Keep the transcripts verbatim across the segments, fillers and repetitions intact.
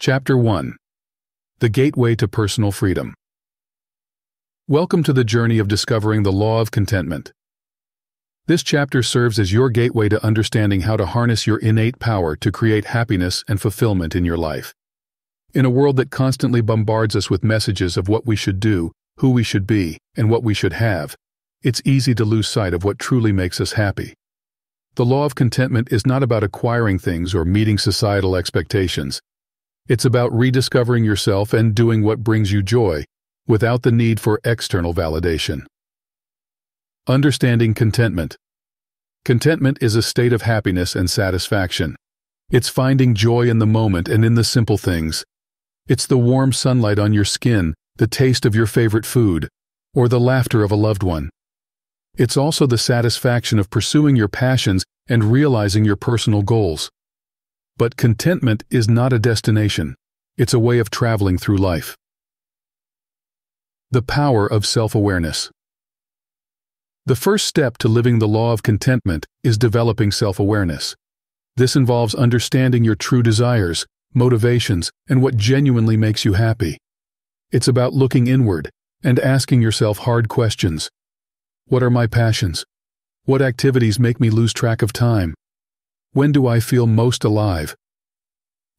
Chapter one. The Gateway to Personal Freedom. Welcome to the journey of discovering the Law of Contentment. This chapter serves as your gateway to understanding how to harness your innate power to create happiness and fulfillment in your life. In a world that constantly bombards us with messages of what we should do, who we should be, and what we should have, it's easy to lose sight of what truly makes us happy. The Law of Contentment is not about acquiring things or meeting societal expectations. It's about rediscovering yourself and doing what brings you joy, without the need for external validation. Understanding contentment. Contentment is a state of happiness and satisfaction. It's finding joy in the moment and in the simple things. It's the warm sunlight on your skin, the taste of your favorite food, or the laughter of a loved one. It's also the satisfaction of pursuing your passions and realizing your personal goals. But contentment is not a destination. It's a way of traveling through life. The power of self-awareness. The first step to living the Law of Contentment is developing self-awareness. This involves understanding your true desires, motivations, and what genuinely makes you happy. It's about looking inward and asking yourself hard questions. What are my passions? What activities make me lose track of time? When do I feel most alive?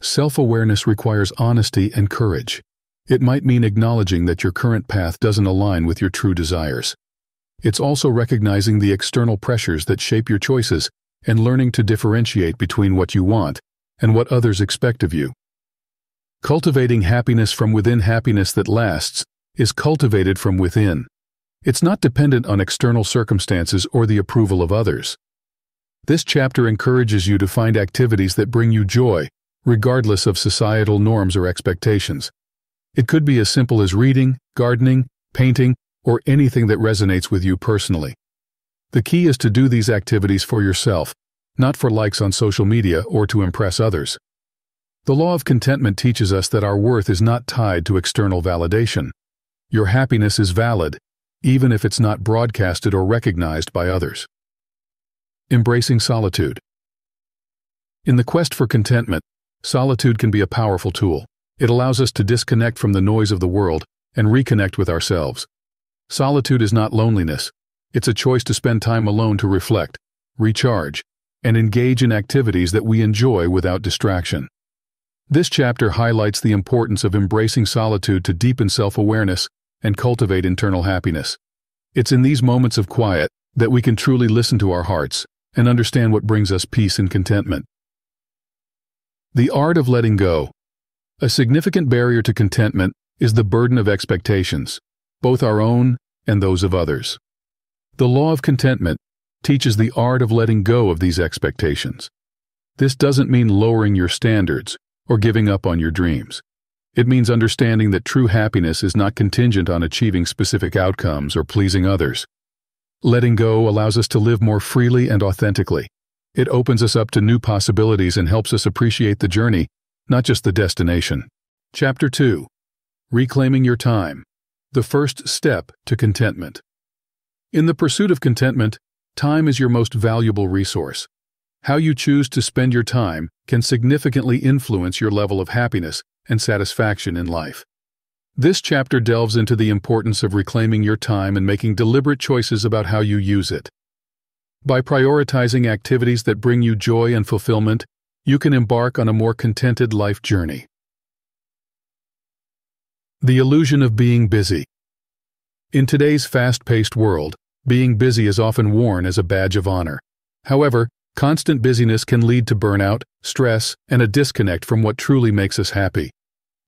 Self-awareness requires honesty and courage. It might mean acknowledging that your current path doesn't align with your true desires. It's also recognizing the external pressures that shape your choices and learning to differentiate between what you want and what others expect of you. Cultivating happiness from within. Happiness that lasts is cultivated from within. It's not dependent on external circumstances or the approval of others. This chapter encourages you to find activities that bring you joy, regardless of societal norms or expectations. It could be as simple as reading, gardening, painting, or anything that resonates with you personally. The key is to do these activities for yourself, not for likes on social media or to impress others. The Law of Contentment teaches us that our worth is not tied to external validation. Your happiness is valid, even if it's not broadcasted or recognized by others. Embracing solitude. In the quest for contentment, solitude can be a powerful tool. It allows us to disconnect from the noise of the world and reconnect with ourselves. Solitude is not loneliness. It's a choice to spend time alone to reflect, recharge, and engage in activities that we enjoy without distraction. This chapter highlights the importance of embracing solitude to deepen self-awareness and cultivate internal happiness. It's in these moments of quiet that we can truly listen to our hearts and understand what brings us peace and contentment. The art of letting go. A significant barrier to contentment is the burden of expectations, both our own and those of others. The Law of Contentment teaches the art of letting go of these expectations. This doesn't mean lowering your standards or giving up on your dreams. It means understanding that true happiness is not contingent on achieving specific outcomes or pleasing others. Letting go allows us to live more freely and authentically. It opens us up to new possibilities and helps us appreciate the journey, not just the destination. Chapter two. Reclaiming your time. The first step to contentment. In the pursuit of contentment, time is your most valuable resource. How you choose to spend your time can significantly influence your level of happiness and satisfaction in life. This chapter delves into the importance of reclaiming your time and making deliberate choices about how you use it. By prioritizing activities that bring you joy and fulfillment, you can embark on a more contented life journey. The illusion of being busy. In today's fast-paced world, being busy is often worn as a badge of honor. However, constant busyness can lead to burnout, stress, and a disconnect from what truly makes us happy.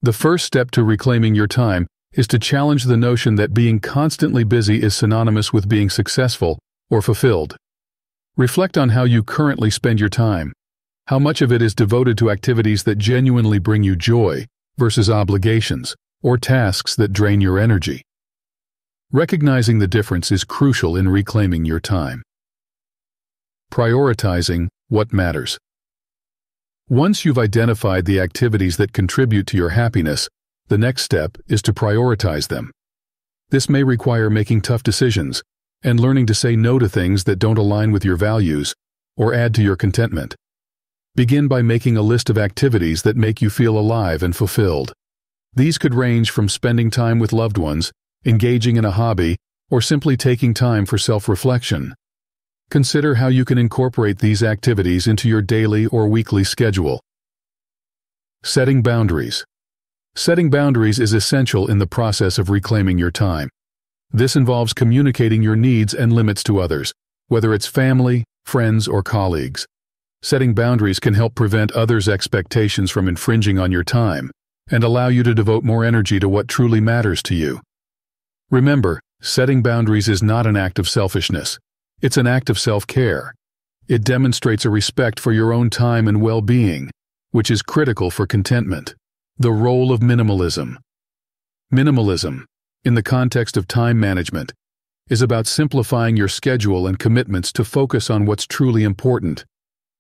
The first step to reclaiming your time is to challenge the notion that being constantly busy is synonymous with being successful or fulfilled. Reflect on how you currently spend your time. How much of it is devoted to activities that genuinely bring you joy versus obligations or tasks that drain your energy? Recognizing the difference is crucial in reclaiming your time. Prioritizing what matters. Once you've identified the activities that contribute to your happiness, the next step is to prioritize them. This may require making tough decisions and learning to say no to things that don't align with your values or add to your contentment. Begin by making a list of activities that make you feel alive and fulfilled. These could range from spending time with loved ones, engaging in a hobby, or simply taking time for self-reflection. Consider how you can incorporate these activities into your daily or weekly schedule. Setting boundaries. Setting boundaries is essential in the process of reclaiming your time. This involves communicating your needs and limits to others, whether it's family, friends, or colleagues. Setting boundaries can help prevent others' expectations from infringing on your time and allow you to devote more energy to what truly matters to you. Remember, setting boundaries is not an act of selfishness. It's an act of self-care. It demonstrates a respect for your own time and well-being, which is critical for contentment. The role of minimalism. Minimalism, in the context of time management, is about simplifying your schedule and commitments to focus on what's truly important.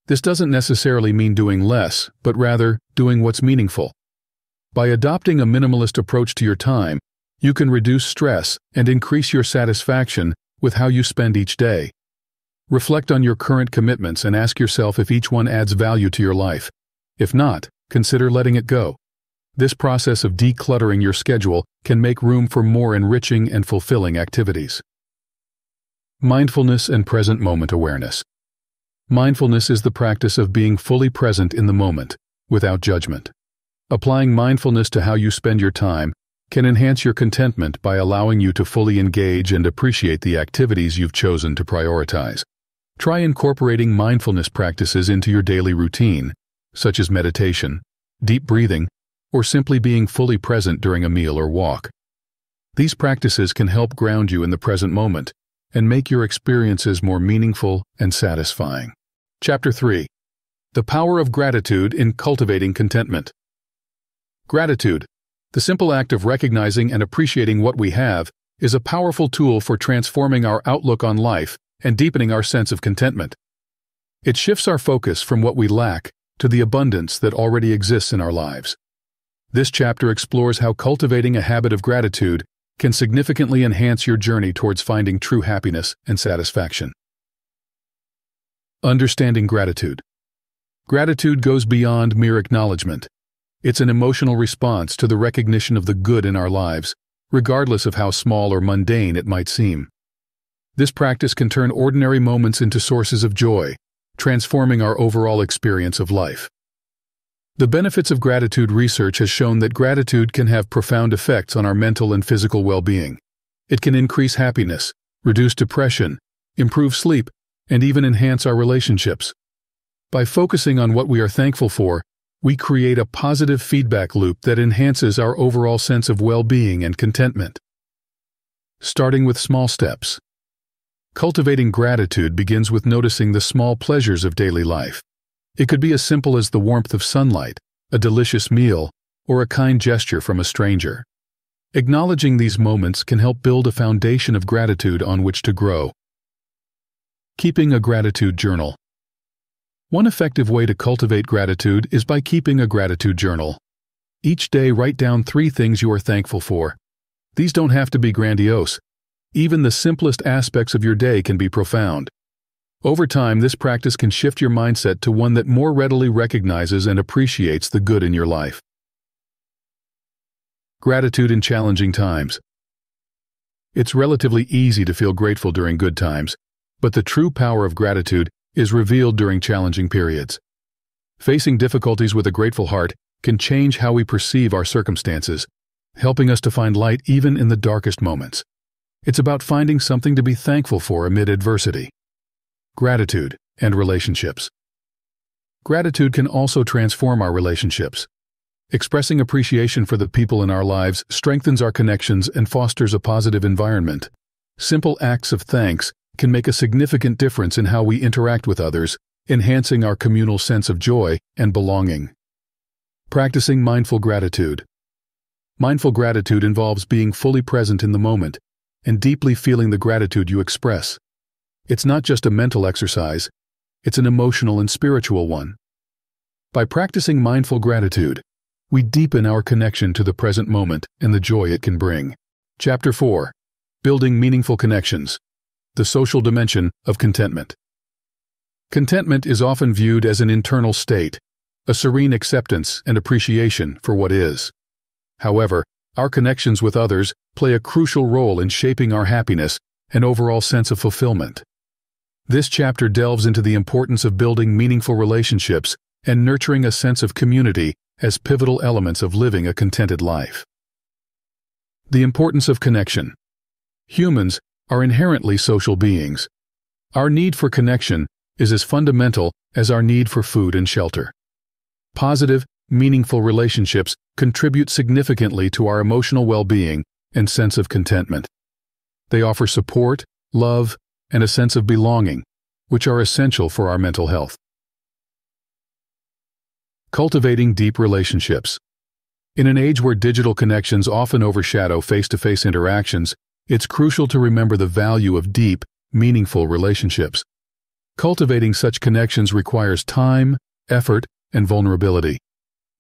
This doesn't necessarily mean doing less, but rather doing what's meaningful. By adopting a minimalist approach to your time, you can reduce stress and increase your satisfaction with how you spend each day. Reflect on your current commitments and ask yourself if each one adds value to your life. If not, consider letting it go. This process of decluttering your schedule can make room for more enriching and fulfilling activities. Mindfulness and present moment awareness. Mindfulness is the practice of being fully present in the moment, without judgment. Applying mindfulness to how you spend your time can enhance your contentment by allowing you to fully engage and appreciate the activities you've chosen to prioritize. Try incorporating mindfulness practices into your daily routine, such as meditation, deep breathing, or simply being fully present during a meal or walk. These practices can help ground you in the present moment and make your experiences more meaningful and satisfying. Chapter three. The Power of Gratitude in Cultivating Contentment. Gratitude, the simple act of recognizing and appreciating what we have, is a powerful tool for transforming our outlook on life and deepening our sense of contentment. It shifts our focus from what we lack to the abundance that already exists in our lives. This chapter explores how cultivating a habit of gratitude can significantly enhance your journey towards finding true happiness and satisfaction. Understanding gratitude. Gratitude goes beyond mere acknowledgement. It's an emotional response to the recognition of the good in our lives, regardless of how small or mundane it might seem. This practice can turn ordinary moments into sources of joy, transforming our overall experience of life. The benefits of gratitude research has shown that gratitude can have profound effects on our mental and physical well-being. It can increase happiness, reduce depression, improve sleep, and even enhance our relationships. By focusing on what we are thankful for, we create a positive feedback loop that enhances our overall sense of well-being and contentment. Starting with small steps. Cultivating gratitude begins with noticing the small pleasures of daily life. It could be as simple as the warmth of sunlight, a delicious meal, or a kind gesture from a stranger. Acknowledging these moments can help build a foundation of gratitude on which to grow. Keeping a gratitude journal. One effective way to cultivate gratitude is by keeping a gratitude journal. Each day, write down three things you are thankful for. These don't have to be grandiose. Even the simplest aspects of your day can be profound. Over time, this practice can shift your mindset to one that more readily recognizes and appreciates the good in your life. Gratitude in challenging times. It's relatively easy to feel grateful during good times, but the true power of gratitude is revealed during challenging periods. Facing difficulties with a grateful heart can change how we perceive our circumstances, helping us to find light even in the darkest moments. It's about finding something to be thankful for amid adversity. Gratitude and relationships. Gratitude can also transform our relationships. Expressing appreciation for the people in our lives strengthens our connections and fosters a positive environment. Simple acts of thanks can make a significant difference in how we interact with others, enhancing our communal sense of joy and belonging. Practicing mindful gratitude. Mindful gratitude involves being fully present in the moment and deeply feeling the gratitude you express. It's not just a mental exercise, it's an emotional and spiritual one. By practicing mindful gratitude, we deepen our connection to the present moment and the joy it can bring. Chapter four. Building Meaningful Connections. The Social Dimension of Contentment. Contentment is often viewed as an internal state, a serene acceptance and appreciation for what is. However, our connections with others play a crucial role in shaping our happiness and overall sense of fulfillment. This chapter delves into the importance of building meaningful relationships and nurturing a sense of community as pivotal elements of living a contented life. The importance of connection. Humans are inherently social beings. Our need for connection is as fundamental as our need for food and shelter. Positive, meaningful relationships contribute significantly to our emotional well-being and sense of contentment. They offer support, love, and a sense of belonging, which are essential for our mental health. Cultivating deep relationships. In an age where digital connections often overshadow face-to-face interactions, it's crucial to remember the value of deep, meaningful relationships. Cultivating such connections requires time, effort, and vulnerability.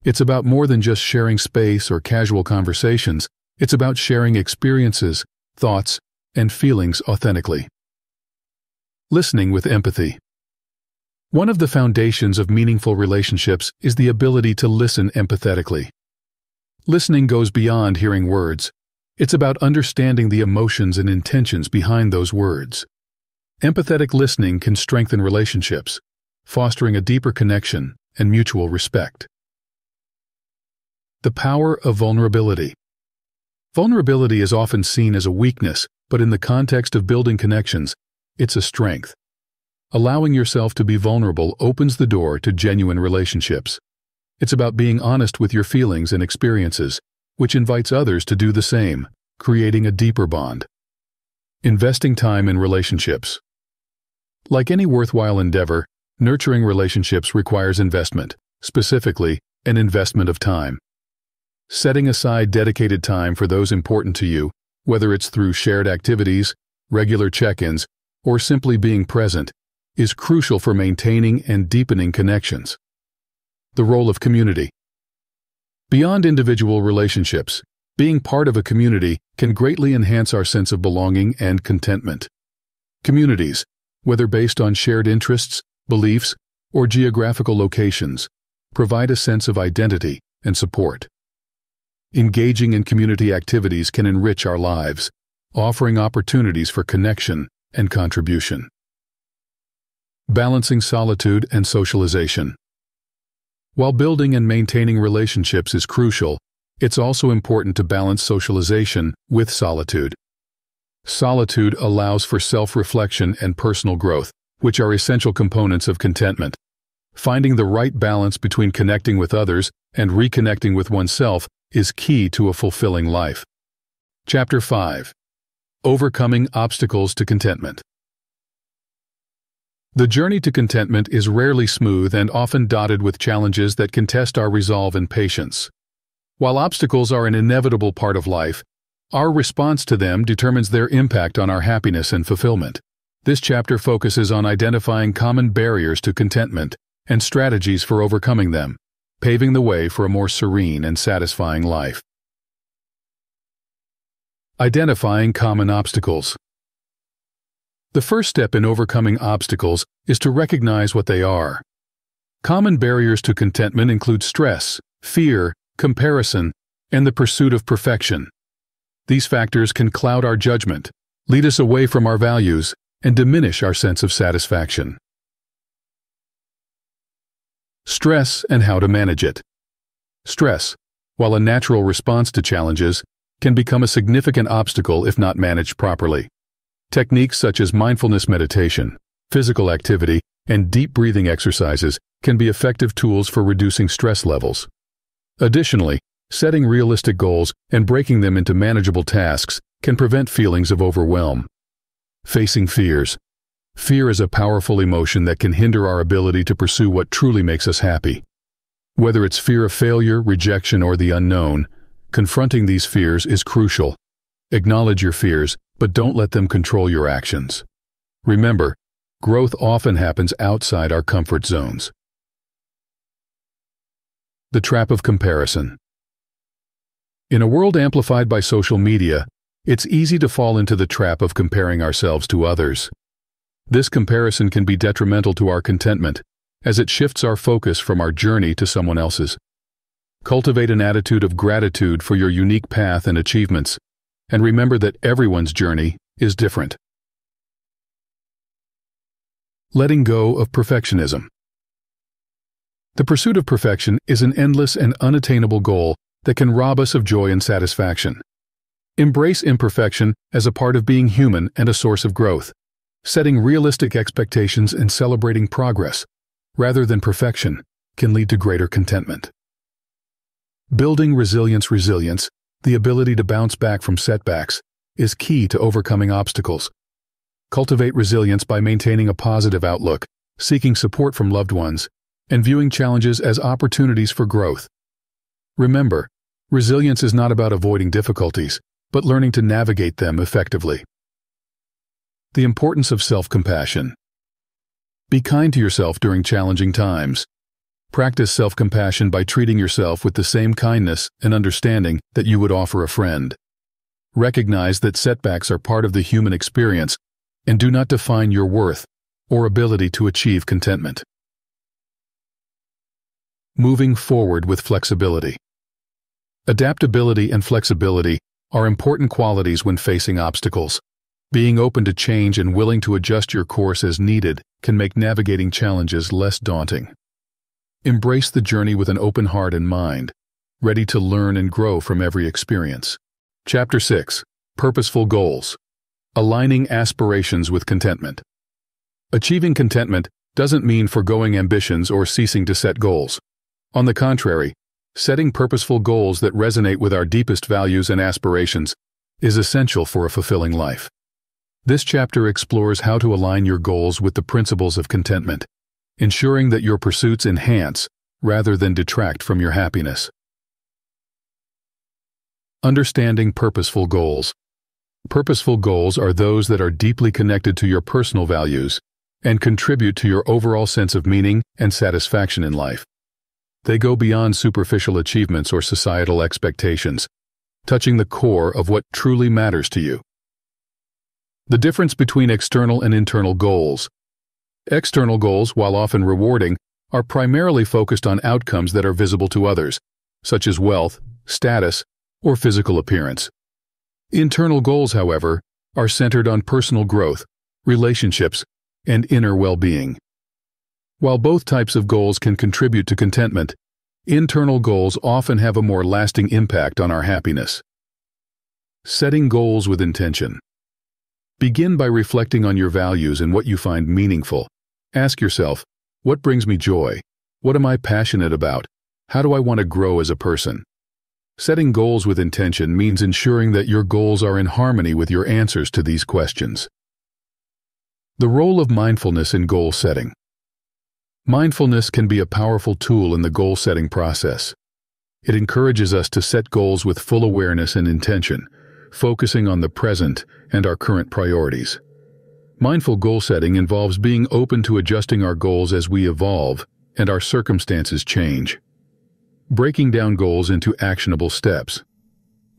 It's about more than just sharing space or casual conversations. It's about sharing experiences, thoughts, and feelings authentically. Listening with empathy. One of the foundations of meaningful relationships is the ability to listen empathetically. Listening goes beyond hearing words. It's about understanding the emotions and intentions behind those words. Empathetic listening can strengthen relationships, fostering a deeper connection and mutual respect. The power of vulnerability. Vulnerability is often seen as a weakness, but in the context of building connections, it's a strength. Allowing yourself to be vulnerable opens the door to genuine relationships. It's about being honest with your feelings and experiences, which invites others to do the same, creating a deeper bond. Investing time in relationships. Like any worthwhile endeavor, nurturing relationships requires investment, specifically an investment of time. Setting aside dedicated time for those important to you, whether it's through shared activities, regular check-ins, or simply being present, is crucial for maintaining and deepening connections. The role of community. Beyond individual relationships, being part of a community can greatly enhance our sense of belonging and contentment. Communities, whether based on shared interests, beliefs, or geographical locations, provide a sense of identity and support. Engaging in community activities can enrich our lives, offering opportunities for connection and contribution. Balancing solitude and socialization. While building and maintaining relationships is crucial, it's also important to balance socialization with solitude. Solitude allows for self-reflection and personal growth, which are essential components of contentment. Finding the right balance between connecting with others and reconnecting with oneself is key to a fulfilling life. Chapter five. Overcoming obstacles to contentment. The journey to contentment is rarely smooth and often dotted with challenges that can test our resolve and patience. While obstacles are an inevitable part of life, our response to them determines their impact on our happiness and fulfillment. This chapter focuses on identifying common barriers to contentment and strategies for overcoming them, paving the way for a more serene and satisfying life. Identifying common obstacles. The first step in overcoming obstacles is to recognize what they are. Common barriers to contentment include stress, fear, comparison, and the pursuit of perfection. These factors can cloud our judgment, lead us away from our values, and diminish our sense of satisfaction. Stress and how to manage it. Stress, while a natural response to challenges, can become a significant obstacle if not managed properly. Techniques such as mindfulness meditation, physical activity, and deep breathing exercises can be effective tools for reducing stress levels. Additionally, setting realistic goals and breaking them into manageable tasks can prevent feelings of overwhelm. Facing fears. Fear is a powerful emotion that can hinder our ability to pursue what truly makes us happy. Whether it's fear of failure, rejection, or the unknown, confronting these fears is crucial. Acknowledge your fears, but don't let them control your actions. Remember, growth often happens outside our comfort zones. The trap of comparison. In a world amplified by social media, it's easy to fall into the trap of comparing ourselves to others. This comparison can be detrimental to our contentment, as it shifts our focus from our journey to someone else's. Cultivate an attitude of gratitude for your unique path and achievements, and remember that everyone's journey is different. Letting go of perfectionism. The pursuit of perfection is an endless and unattainable goal that can rob us of joy and satisfaction. Embrace imperfection as a part of being human and a source of growth, setting realistic expectations and celebrating progress, rather than perfection, can lead to greater contentment. Building resilience resilience, the ability to bounce back from setbacks, is key to overcoming obstacles. Cultivate resilience by maintaining a positive outlook, seeking support from loved ones, and viewing challenges as opportunities for growth. Remember, resilience is not about avoiding difficulties, but learning to navigate them effectively. The importance of self-compassion. Be kind to yourself during challenging times. Practice self-compassion by treating yourself with the same kindness and understanding that you would offer a friend. Recognize that setbacks are part of the human experience and do not define your worth or ability to achieve contentment. Moving forward with flexibility. Adaptability and flexibility are important qualities when facing obstacles. Being open to change and willing to adjust your course as needed can make navigating challenges less daunting. Embrace the journey with an open heart and mind, ready to learn and grow from every experience. Chapter six. Purposeful Goals. Aligning Aspirations with Contentment. Achieving contentment doesn't mean foregoing ambitions or ceasing to set goals. On the contrary, setting purposeful goals that resonate with our deepest values and aspirations is essential for a fulfilling life. This chapter explores how to align your goals with the principles of contentment, ensuring that your pursuits enhance rather than detract from your happiness. Understanding purposeful goals. Purposeful goals are those that are deeply connected to your personal values and contribute to your overall sense of meaning and satisfaction in life. They go beyond superficial achievements or societal expectations, touching the core of what truly matters to you. The difference between external and internal goals. External goals, while often rewarding, are primarily focused on outcomes that are visible to others, such as wealth, status, or physical appearance. Internal goals, however, are centered on personal growth, relationships, and inner well-being. While both types of goals can contribute to contentment, internal goals often have a more lasting impact on our happiness. Setting goals with intention. Begin by reflecting on your values and what you find meaningful. Ask yourself, what brings me joy? What am I passionate about? How do I want to grow as a person? Setting goals with intention means ensuring that your goals are in harmony with your answers to these questions. The role of mindfulness in goal setting. Mindfulness can be a powerful tool in the goal-setting process. It encourages us to set goals with full awareness and intention, focusing on the present and our current priorities. Mindful goal setting involves being open to adjusting our goals as we evolve and our circumstances change. Breaking down goals into actionable steps.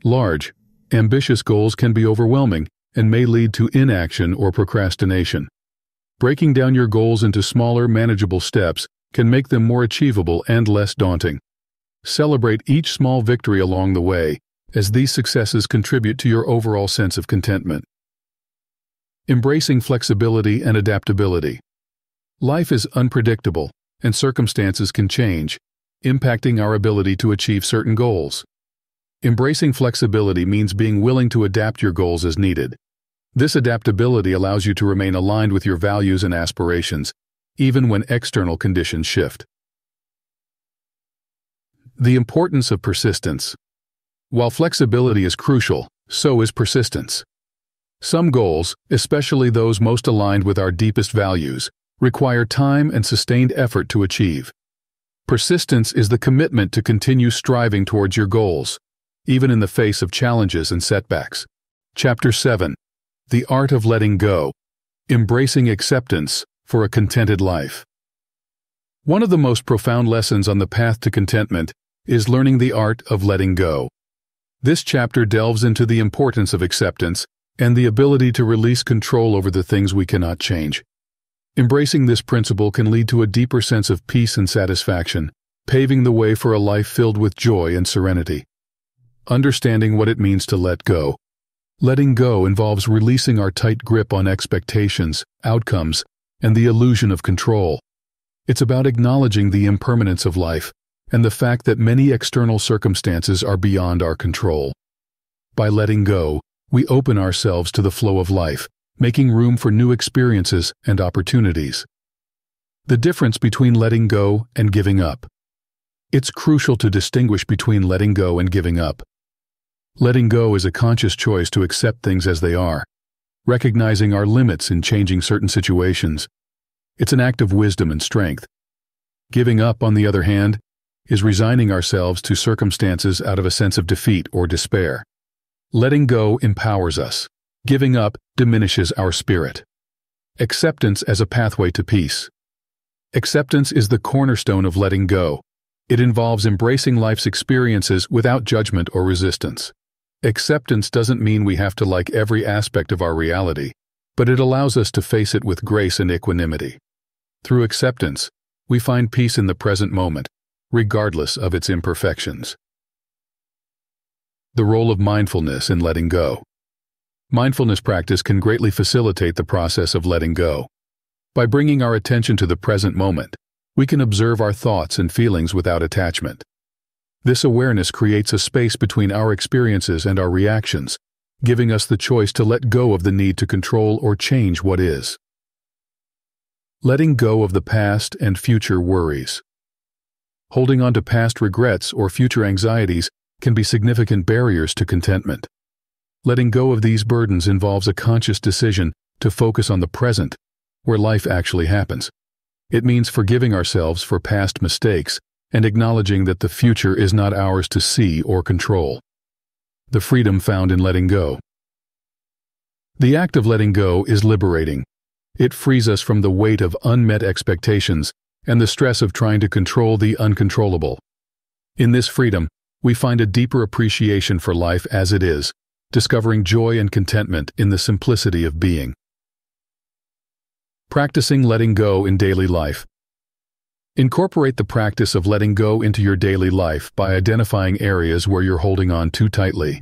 Large, ambitious goals can be overwhelming and may lead to inaction or procrastination. Breaking down your goals into smaller, manageable steps can make them more achievable and less daunting. Celebrate each small victory along the way, as these successes contribute to your overall sense of contentment. Embracing flexibility and adaptability. Life is unpredictable, and circumstances can change, impacting our ability to achieve certain goals. Embracing flexibility means being willing to adapt your goals as needed. This adaptability allows you to remain aligned with your values and aspirations, even when external conditions shift. The importance of persistence. While flexibility is crucial, so is persistence. Some goals, especially those most aligned with our deepest values, require time and sustained effort to achieve. Persistence is the commitment to continue striving towards your goals, even in the face of challenges and setbacks. Chapter seven. The Art of Letting Go. Embracing Acceptance for a Contented Life. One of the most profound lessons on the path to contentment is learning the art of letting go. This chapter delves into the importance of acceptance and the ability to release control over the things we cannot change, Embracing this principle can lead to a deeper sense of peace and satisfaction, paving the way for a life filled with joy and serenity. Understanding what it means to let go. Letting go involves releasing our tight grip on expectations, outcomes, and the illusion of control. It's about acknowledging the impermanence of life and the fact that many external circumstances are beyond our control. By letting go, we open ourselves to the flow of life, making room for new experiences and opportunities. The difference between letting go and giving up. It's crucial to distinguish between letting go and giving up. Letting go is a conscious choice to accept things as they are, recognizing our limits in changing certain situations. It's an act of wisdom and strength. Giving up, on the other hand, is resigning ourselves to circumstances out of a sense of defeat or despair. Letting go empowers us. Giving up diminishes our spirit. Acceptance as a pathway to peace. Acceptance is the cornerstone of letting go. It involves embracing life's experiences without judgment or resistance. Acceptance doesn't mean we have to like every aspect of our reality, but it allows us to face it with grace and equanimity. Through acceptance, we find peace in the present moment, regardless of its imperfections. The role of mindfulness in letting go. Mindfulness practice can greatly facilitate the process of letting go. By bringing our attention to the present moment, we can observe our thoughts and feelings without attachment. This awareness creates a space between our experiences and our reactions, giving us the choice to let go of the need to control or change what is. Letting go of the past and future worries. Holding on to past regrets or future anxieties can be significant barriers to contentment. Letting go of these burdens involves a conscious decision to focus on the present, where life actually happens. It means forgiving ourselves for past mistakes and acknowledging that the future is not ours to see or control. The freedom found in letting go. The act of letting go is liberating. It frees us from the weight of unmet expectations and the stress of trying to control the uncontrollable. In this freedom, we find a deeper appreciation for life as it is, discovering joy and contentment in the simplicity of being. Practicing letting go in daily life. Incorporate the practice of letting go into your daily life by identifying areas where you're holding on too tightly.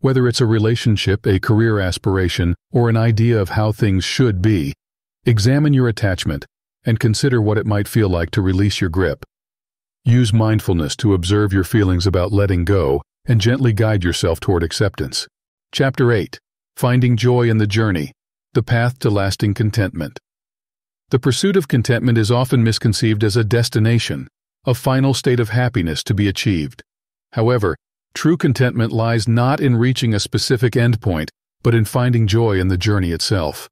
Whether it's a relationship, a career aspiration, or an idea of how things should be, examine your attachment and consider what it might feel like to release your grip. Use mindfulness to observe your feelings about letting go and gently guide yourself toward acceptance. Chapter eight. Finding Joy in the Journey. The Path to Lasting Contentment. The pursuit of contentment is often misconceived as a destination, a final state of happiness to be achieved. However, true contentment lies not in reaching a specific endpoint, but in finding joy in the journey itself.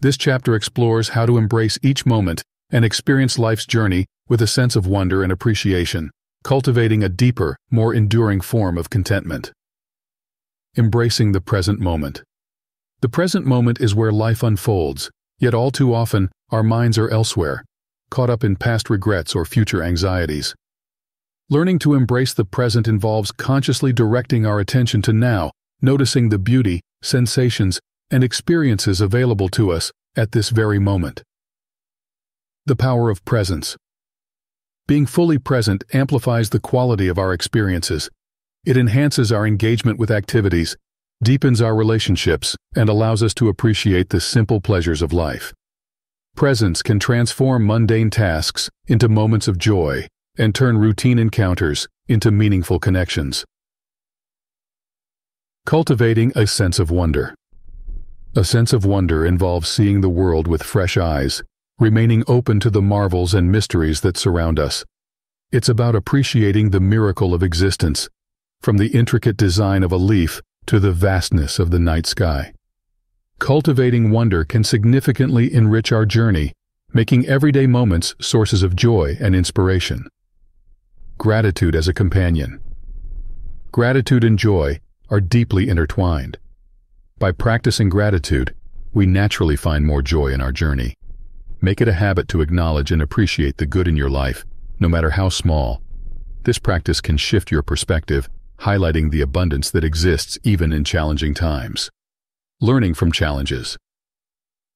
This chapter explores how to embrace each moment and experience life's journey with a sense of wonder and appreciation, cultivating a deeper, more enduring form of contentment. Embracing the present moment. The present moment is where life unfolds, yet all too often, our minds are elsewhere, caught up in past regrets or future anxieties. Learning to embrace the present involves consciously directing our attention to now, noticing the beauty, sensations, and experiences available to us at this very moment. The power of presence. Being fully present amplifies the quality of our experiences. It enhances our engagement with activities, deepens our relationships, and allows us to appreciate the simple pleasures of life. Presence can transform mundane tasks into moments of joy and turn routine encounters into meaningful connections. Cultivating a sense of wonder. A sense of wonder involves seeing the world with fresh eyes, remaining open to the marvels and mysteries that surround us. It's about appreciating the miracle of existence, from the intricate design of a leaf to the vastness of the night sky. Cultivating wonder can significantly enrich our journey, making everyday moments sources of joy and inspiration. Gratitude as a companion. Gratitude and joy are deeply intertwined. By practicing gratitude, we naturally find more joy in our journey. Make it a habit to acknowledge and appreciate the good in your life, no matter how small. This practice can shift your perspective, highlighting the abundance that exists even in challenging times. Learning from challenges.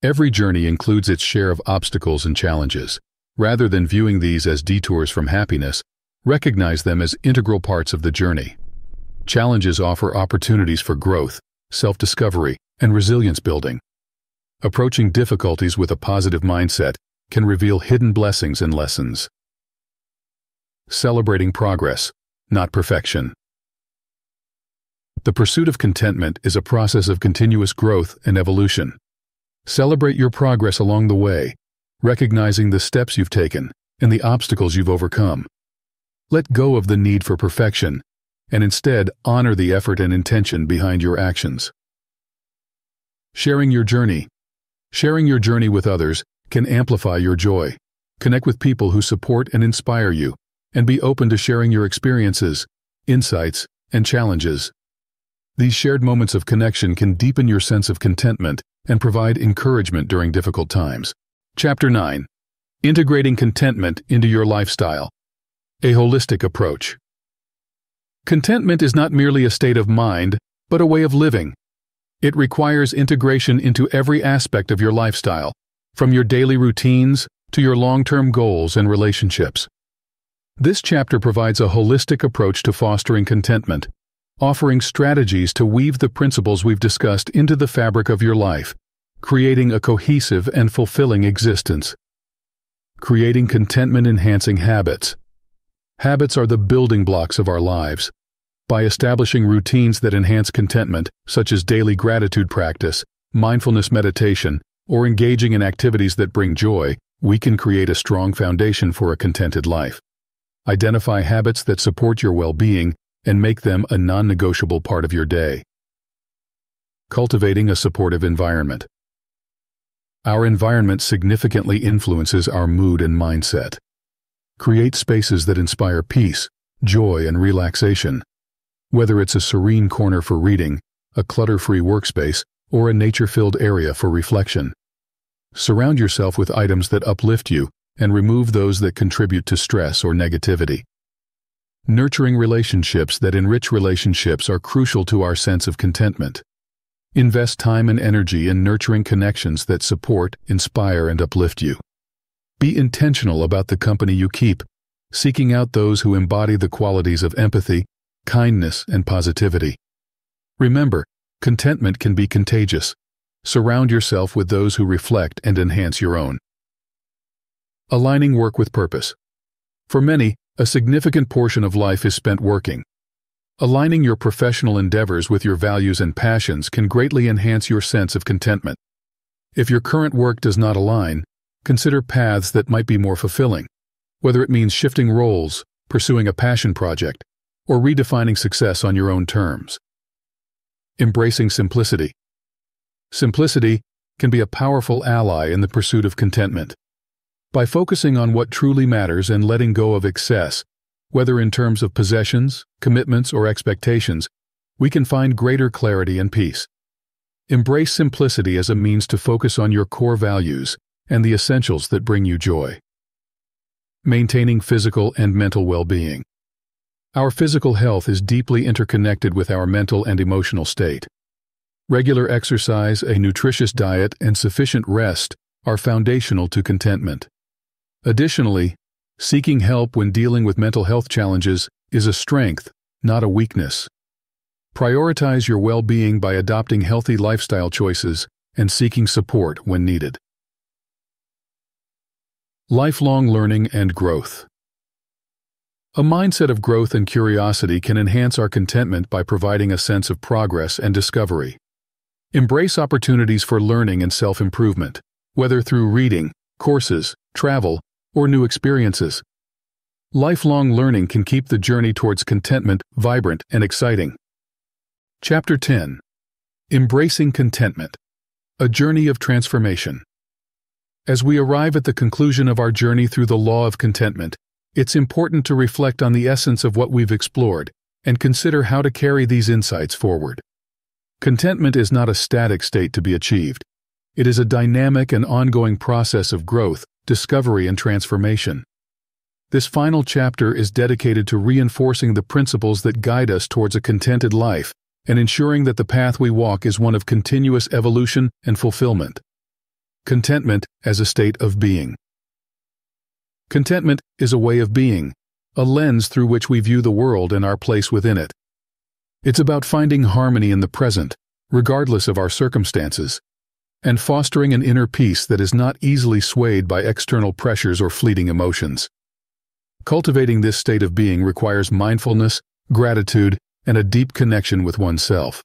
Every journey includes its share of obstacles and challenges. Rather than viewing these as detours from happiness, recognize them as integral parts of the journey. Challenges offer opportunities for growth, self-discovery, and resilience building. Approaching difficulties with a positive mindset can reveal hidden blessings and lessons. Celebrating progress, not perfection. The pursuit of contentment is a process of continuous growth and evolution. Celebrate your progress along the way, recognizing the steps you've taken and the obstacles you've overcome. Let go of the need for perfection and instead honor the effort and intention behind your actions. Sharing your journey. Sharing your journey with others can amplify your joy. Connect with people who support and inspire you, and be open to sharing your experiences, insights, and challenges. These shared moments of connection can deepen your sense of contentment and provide encouragement during difficult times. Chapter nine. Integrating contentment into your lifestyle. A holistic approach. Contentment is not merely a state of mind, but a way of living. It requires integration into every aspect of your lifestyle, from your daily routines to your long-term goals and relationships. This chapter provides a holistic approach to fostering contentment, offering strategies to weave the principles we've discussed into the fabric of your life, creating a cohesive and fulfilling existence. Creating contentment-enhancing habits. Habits are the building blocks of our lives. By establishing routines that enhance contentment, such as daily gratitude practice, mindfulness meditation, or engaging in activities that bring joy, we can create a strong foundation for a contented life. Identify habits that support your well-being and make them a non-negotiable part of your day. Cultivating a supportive environment. Our environment significantly influences our mood and mindset. Create spaces that inspire peace, joy, and relaxation. Whether it's a serene corner for reading, a clutter-free workspace, or a nature-filled area for reflection. Surround yourself with items that uplift you and remove those that contribute to stress or negativity. Nurturing relationships that enrich relationships are crucial to our sense of contentment. Invest time and energy in nurturing connections that support, inspire, and uplift you. Be intentional about the company you keep, seeking out those who embody the qualities of empathy, kindness, and positivity. Remember, contentment can be contagious. Surround yourself with those who reflect and enhance your own. Aligning work with purpose. For many, a significant portion of life is spent working. Aligning your professional endeavors with your values and passions can greatly enhance your sense of contentment. If your current work does not align, consider paths that might be more fulfilling, whether it means shifting roles, pursuing a passion project, or redefining success on your own terms. Embracing simplicity. Simplicity can be a powerful ally in the pursuit of contentment. By focusing on what truly matters and letting go of excess, whether in terms of possessions, commitments, or expectations, we can find greater clarity and peace. Embrace simplicity as a means to focus on your core values and the essentials that bring you joy. Maintaining physical and mental well-being. Our physical health is deeply interconnected with our mental and emotional state. Regular exercise, a nutritious diet, and sufficient rest are foundational to contentment. Additionally, seeking help when dealing with mental health challenges is a strength, not a weakness. Prioritize your well-being by adopting healthy lifestyle choices and seeking support when needed. Lifelong learning and growth. A mindset of growth and curiosity can enhance our contentment by providing a sense of progress and discovery. Embrace opportunities for learning and self-improvement, whether through reading, courses, travel, or new experiences. Lifelong learning can keep the journey towards contentment vibrant and exciting. Chapter ten. Embracing Contentment. A Journey of Transformation. As we arrive at the conclusion of our journey through the Law of Contentment, it's important to reflect on the essence of what we've explored and consider how to carry these insights forward. Contentment is not a static state to be achieved. It is a dynamic and ongoing process of growth, discovery, and transformation. This final chapter is dedicated to reinforcing the principles that guide us towards a contented life and ensuring that the path we walk is one of continuous evolution and fulfillment. Contentment as a state of being. Contentment is a way of being, a lens through which we view the world and our place within it. It's about finding harmony in the present, regardless of our circumstances, and fostering an inner peace that is not easily swayed by external pressures or fleeting emotions. Cultivating this state of being requires mindfulness, gratitude, and a deep connection with oneself.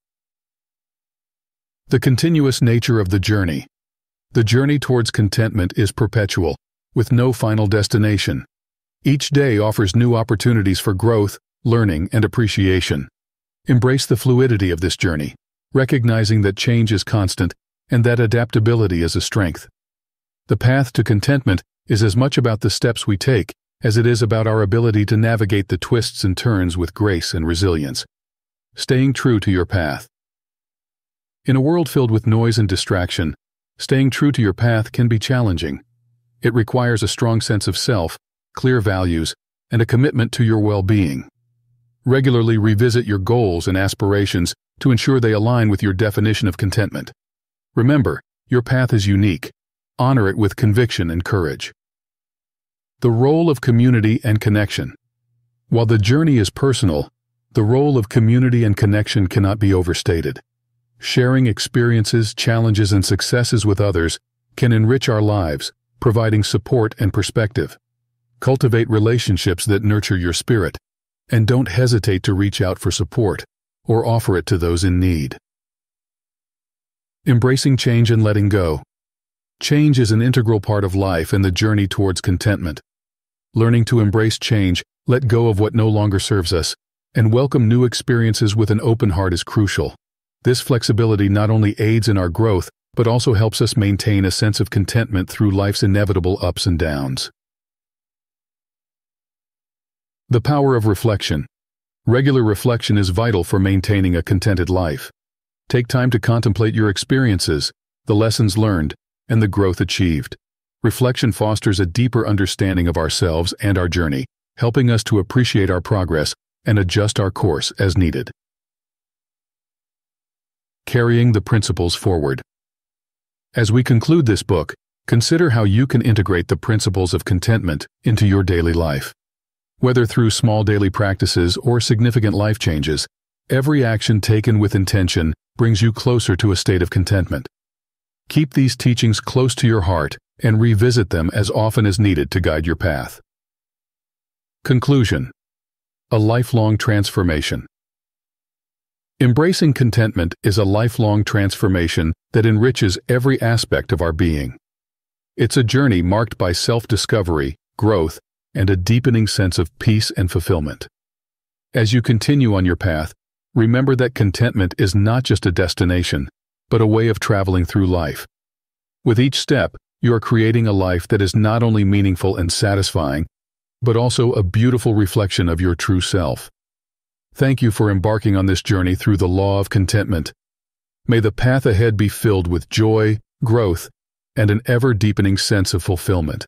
The continuous nature of the journey. The journey towards contentment is perpetual, with no final destination. Each day offers new opportunities for growth, learning, and appreciation. Embrace the fluidity of this journey, recognizing that change is constant and that adaptability is a strength. The path to contentment is as much about the steps we take as it is about our ability to navigate the twists and turns with grace and resilience. Staying true to your path. In a world filled with noise and distraction, staying true to your path can be challenging. It requires a strong sense of self, clear values, and a commitment to your well-being. Regularly revisit your goals and aspirations to ensure they align with your definition of contentment. Remember, your path is unique. Honor it with conviction and courage. The role of community and connection. While the journey is personal, the role of community and connection cannot be overstated. Sharing experiences, challenges, and successes with others can enrich our lives, providing support and perspective. Cultivate relationships that nurture your spirit, and don't hesitate to reach out for support or offer it to those in need. Embracing change and letting go. Change is an integral part of life and the journey towards contentment. Learning to embrace change, let go of what no longer serves us, and welcome new experiences with an open heart is crucial. This flexibility not only aids in our growth, but also helps us maintain a sense of contentment through life's inevitable ups and downs. The power of reflection. Regular reflection is vital for maintaining a contented life. Take time to contemplate your experiences, the lessons learned, and the growth achieved. Reflection fosters a deeper understanding of ourselves and our journey, helping us to appreciate our progress and adjust our course as needed. Carrying the principles forward. As we conclude this book, consider how you can integrate the principles of contentment into your daily life. Whether through small daily practices or significant life changes, every action taken with intention brings you closer to a state of contentment. Keep these teachings close to your heart and revisit them as often as needed to guide your path. Conclusion. A lifelong transformation. Embracing contentment is a lifelong transformation that enriches every aspect of our being. It's a journey marked by self-discovery, growth, and a deepening sense of peace and fulfillment. As you continue on your path, remember that contentment is not just a destination, but a way of traveling through life. With each step, you are creating a life that is not only meaningful and satisfying, but also a beautiful reflection of your true self. Thank you for embarking on this journey through the Law of Contentment. May the path ahead be filled with joy, growth, and an ever-deepening sense of fulfillment.